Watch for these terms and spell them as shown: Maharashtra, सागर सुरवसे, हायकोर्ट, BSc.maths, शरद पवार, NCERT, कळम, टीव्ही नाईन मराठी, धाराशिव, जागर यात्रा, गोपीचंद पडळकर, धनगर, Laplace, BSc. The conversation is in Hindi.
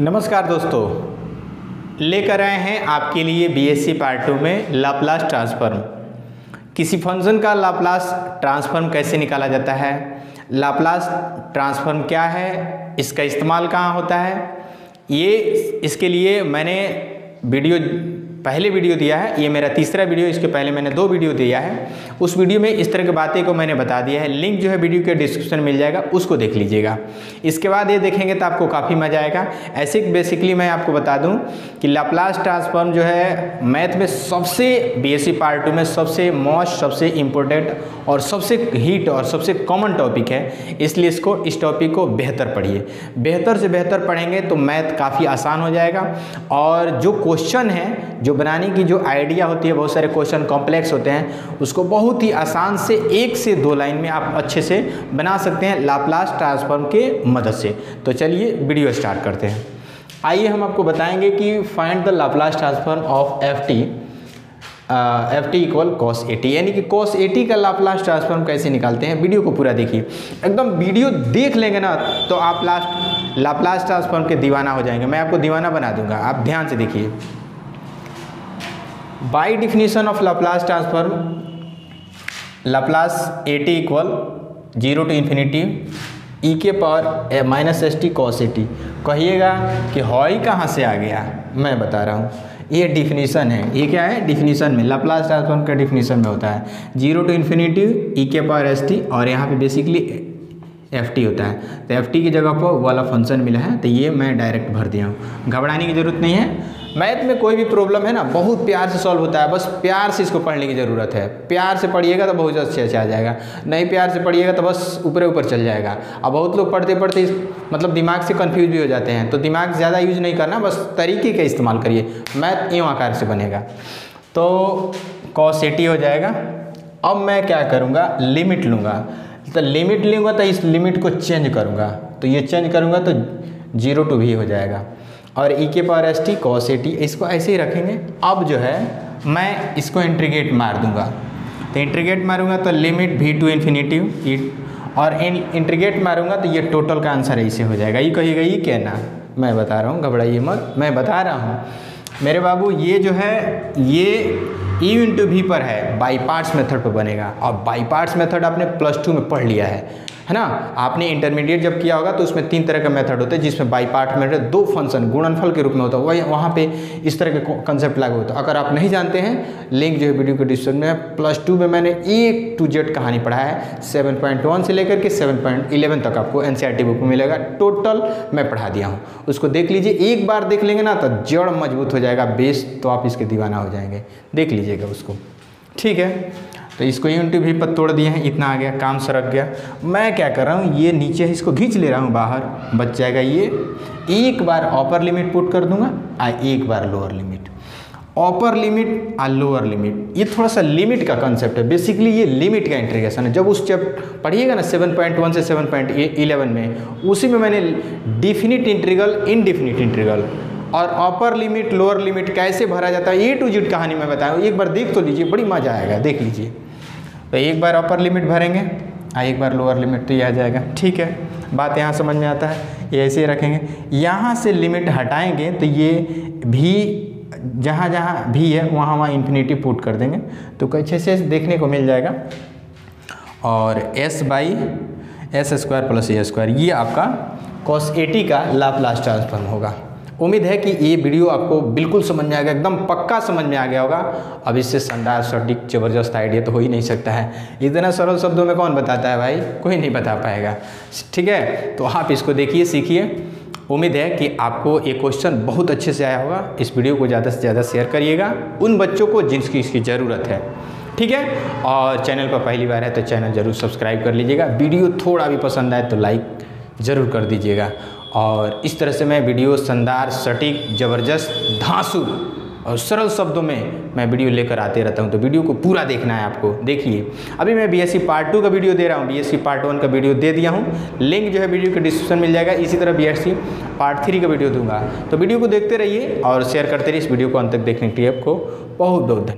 नमस्कार दोस्तों, लेकर आए हैं आपके लिए बीएससी पार्ट 2 में लाप्लास ट्रांसफॉर्म। किसी फंक्शन का लाप्लास ट्रांसफॉर्म कैसे निकाला जाता है, लाप्लास ट्रांसफॉर्म क्या है, इसका इस्तेमाल कहाँ होता है, ये इसके लिए मैंने पहले वीडियो दिया है। ये मेरा तीसरा वीडियो, इसके पहले मैंने 2 वीडियो दिया है। उस वीडियो में इस तरह की बातें को मैंने बता दिया है। लिंक जो है वीडियो के डिस्क्रिप्शन मिल जाएगा, उसको देख लीजिएगा। इसके बाद ये देखेंगे तो आपको काफ़ी मज़ा आएगा। ऐसे बेसिकली मैं आपको बता दूं कि लाप्लास ट्रांसफॉर्म जो है मैथ में सबसे बीएससी पार्ट 2 में सबसे मोस्ट, सबसे इम्पोर्टेंट और सबसे हीट और सबसे कॉमन टॉपिक है। इसलिए इस टॉपिक को बेहतर पढ़िए। बेहतर से बेहतर पढ़ेंगे तो मैथ काफ़ी आसान हो जाएगा। और जो क्वेश्चन है, जो बनाने की जो आइडिया होती है, बहुत सारे क्वेश्चन कॉम्प्लेक्स होते हैं, उसको बहुत ही आसान से 1 से 2 लाइन में आप अच्छे से बना सकते हैं लाप्लास ट्रांसफॉर्म के मदद से। तो चलिए वीडियो स्टार्ट करते हैं। आइए हम आपको बताएंगे कि find the Laplace transform of f t equal cos a t, यानी कि कॉस ए टी का लाप्लास ट्रांसफॉर्म कैसे निकालते हैं। वीडियो को पूरा देखिए, एकदम वीडियो देख लेंगे ना तो आप लाप्लास ट्रांसफॉर्म के दीवाना हो जाएंगे। मैं आपको दीवाना बना दूंगा, आप ध्यान से देखिए। By definition of Laplace transform, Laplace a t equal 0 to infinity e के power -st cos a t. कहिएगा कि हॉई कहाँ से आ गया, मैं बता रहा हूँ, ये डिफिनीशन है। ये क्या है, डिफिनीशन में लाप्लास ट्रांसफॉर्म का डिफिनीशन में होता है 0 to infinity e के पावर st, और यहाँ पे बेसिकली एफ टी होता है। तो एफ टी की जगह पर वाला फंक्शन मिला है, तो ये मैं डायरेक्ट भर दिया हूँ। घबराने की ज़रूरत नहीं है। मैथ में कोई भी प्रॉब्लम है ना, बहुत प्यार से सॉल्व होता है। बस प्यार से इसको पढ़ने की ज़रूरत है। प्यार से पढ़िएगा तो बहुत अच्छे आ जाएगा, नहीं प्यार से पढ़िएगा तो बस ऊपर ऊपर चल जाएगा। अब बहुत लोग पढ़ते पढ़ते मतलब दिमाग से कन्फ्यूज भी हो जाते हैं। तो दिमाग ज़्यादा यूज नहीं करना, बस तरीके का इस्तेमाल करिए। मैथ यूँ आकार से बनेगा। तो कॉस ए टी हो जाएगा। अब मैं क्या करूँगा, लिमिट लूँगा। तो लिमिट लूँगा तो इस लिमिट को चेंज करूँगा, तो ये चेंज करूँगा तो 0 to v हो जाएगा, और e के पावर st cos at, इसको ऐसे ही रखेंगे। अब जो है मैं इसको इंट्रीगेट मार दूंगा, तो इंट्रीगेट मारूंगा तो लिमिट v to infinity, और इंट्रीगेट मारूंगा तो ये टोटल का आंसर ऐसे हो जाएगा। ये कहिएगा ये क्या ना, मैं बता रहा हूँ, घबराइए मत, मैं बता रहा हूँ मेरे बाबू। ये जो है ये u into v पर है, बाई पार्ट्स मेथड पर बनेगा। और बाई पार्ट्स मेथड आपने +2 में पढ़ लिया है ना। आपने इंटरमीडिएट जब किया होगा तो उसमें 3 तरह का मेथड होता है, जिसमें बाई पार्ट मेथड 2 फंक्शन गुणनफल के रूप में होता है, वही वहाँ पे इस तरह के कंसेप्ट लागू होता है। अगर आप नहीं जानते हैं, लिंक जो है वीडियो के डिस्क्रिप्शन में। +2 में मैंने A to Z कहानी पढ़ा है, 7.1 से लेकर के 7.11 तक आपको NCERT बुक में मिलेगा। टोटल मैं पढ़ा दिया हूँ, उसको देख लीजिए। एक बार देख लेंगे ना तो जड़ मजबूत हो जाएगा, बेस, तो आप इसके दीवाना हो जाएंगे। देख लीजिएगा उसको, ठीक है। तो इसको u into v भी पर तोड़ दिए हैं, इतना आ गया, काम सरक गया। मैं क्या कर रहा हूँ, ये नीचे इसको खींच ले रहा हूँ बाहर, बच जाएगा ये। एक बार अपर लिमिट पुट कर दूंगा, एक बार lower limit, upper limit lower limit. ये थोड़ा सा लिमिट का कंसेप्ट है, बेसिकली ये लिमिट का इंटीग्रेशन है। जब उस चैप्टर पढ़िएगा ना 7.1 से 7.11 में, उसी में मैंने डिफिनिट इंटीग्रल, इनडिफिनिट इंटीग्रल और अपर लिमिट लोअर लिमिट कैसे भरा जाता है A to Z कहानी में बताया। एक बार देख तो लीजिए, बड़ी मज़ा आएगा, देख लीजिए। तो एक बार अपर लिमिट भरेंगे, एक बार लोअर लिमिट, तो ये आ जाएगा, ठीक है। बात यहाँ समझ में आता है। ये ऐसे ही रखेंगे, यहाँ से लिमिट हटाएंगे तो ये भी, जहाँ जहाँ भी है वहाँ इन्फिनिटी पुट कर देंगे, तो अच्छे से देखने को मिल जाएगा। और s/s² + a², ये आपका cos a t का लाप्लास ट्रांसफॉर्म होगा। उम्मीद है कि ये वीडियो आपको बिल्कुल समझ में आ गया, एकदम पक्का समझ में आ गया होगा। अब इससे शानदार, सटीक, ज़बरदस्त आइडिया तो हो ही नहीं सकता है। इतना सरल शब्दों में कौन बताता है भाई, कोई नहीं बता पाएगा, ठीक है। तो आप इसको देखिए, सीखिए। उम्मीद है कि आपको ये क्वेश्चन बहुत अच्छे से आया होगा। इस वीडियो को ज़्यादा से ज़्यादा शेयर करिएगा उन बच्चों को जिनकी इसकी ज़रूरत है, ठीक है। और चैनल पर पहली बार है तो चैनल ज़रूर सब्सक्राइब कर लीजिएगा। वीडियो थोड़ा भी पसंद आए तो लाइक ज़रूर कर दीजिएगा। और इस तरह से मैं वीडियो शानदार, सटीक, ज़बरदस्त, धांसू और सरल शब्दों में मैं वीडियो लेकर आते रहता हूं। तो वीडियो को पूरा देखना है आपको, देखिए। अभी मैं BSc पार्ट 2 का वीडियो दे रहा हूं, BSc पार्ट 1 का वीडियो दे दिया हूं, लिंक जो है वीडियो के डिस्क्रिप्शन मिल जाएगा। इसी तरह BSc पार्ट 3 का वीडियो दूंगा। तो वीडियो को देखते रहिए और शेयर करते रहिए। इस वीडियो को अंत तक देखने के लिए आपको बहुत बहुत धन्यवाद।